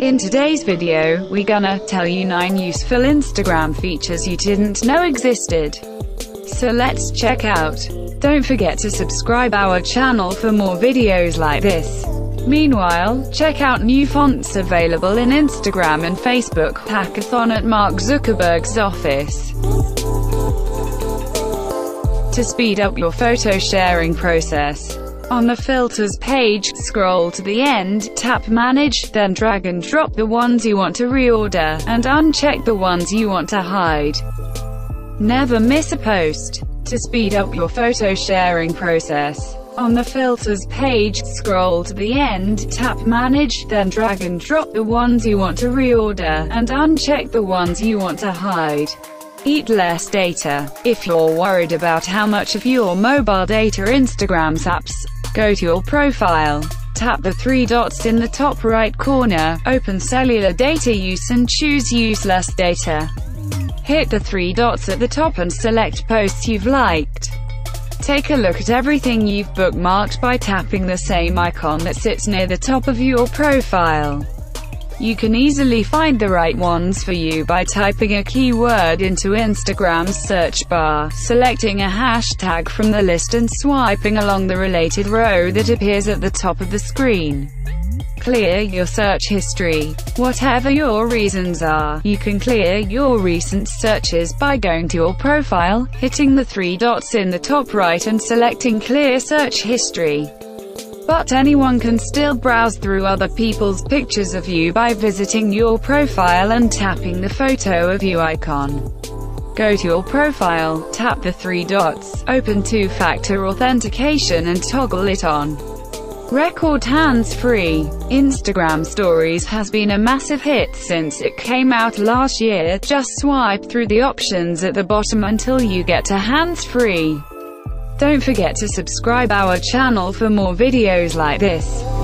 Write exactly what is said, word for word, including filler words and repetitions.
In today's video, we gonna tell you nine useful Instagram features you didn't know existed. So let's check out. Don't forget to subscribe our channel for more videos like this. Meanwhile, check out new fonts available in Instagram and Facebook. Hackathon at Mark Zuckerberg's office. To speed up your photo sharing process, on the filters page, scroll to the end, tap manage, then drag and drop the ones you want to reorder, and uncheck the ones you want to hide. Never miss a post. To speed up your photo sharing process, on the filters page, scroll to the end, tap manage, then drag and drop the ones you want to reorder, and uncheck the ones you want to hide. Eat less data. If you're worried about how much of your mobile data Instagram saps, go to your profile, tap the three dots in the top right corner, open cellular data use and choose use less data. Hit the three dots at the top and select posts you've liked. Take a look at everything you've bookmarked by tapping the same icon that sits near the top of your profile. You can easily find the right ones for you by typing a keyword into Instagram's search bar, selecting a hashtag from the list and swiping along the related row that appears at the top of the screen. Clear your search history. Whatever your reasons are, you can clear your recent searches by going to your profile, hitting the three dots in the top right and selecting Clear Search History. But anyone can still browse through other people's pictures of you by visiting your profile and tapping the photo of you icon. Go to your profile, tap the three dots, open two-factor authentication and toggle it on. Record hands-free. Instagram Stories has been a massive hit since it came out last year. Just swipe through the options at the bottom until you get to hands-free. Don't forget to subscribe our channel for more videos like this.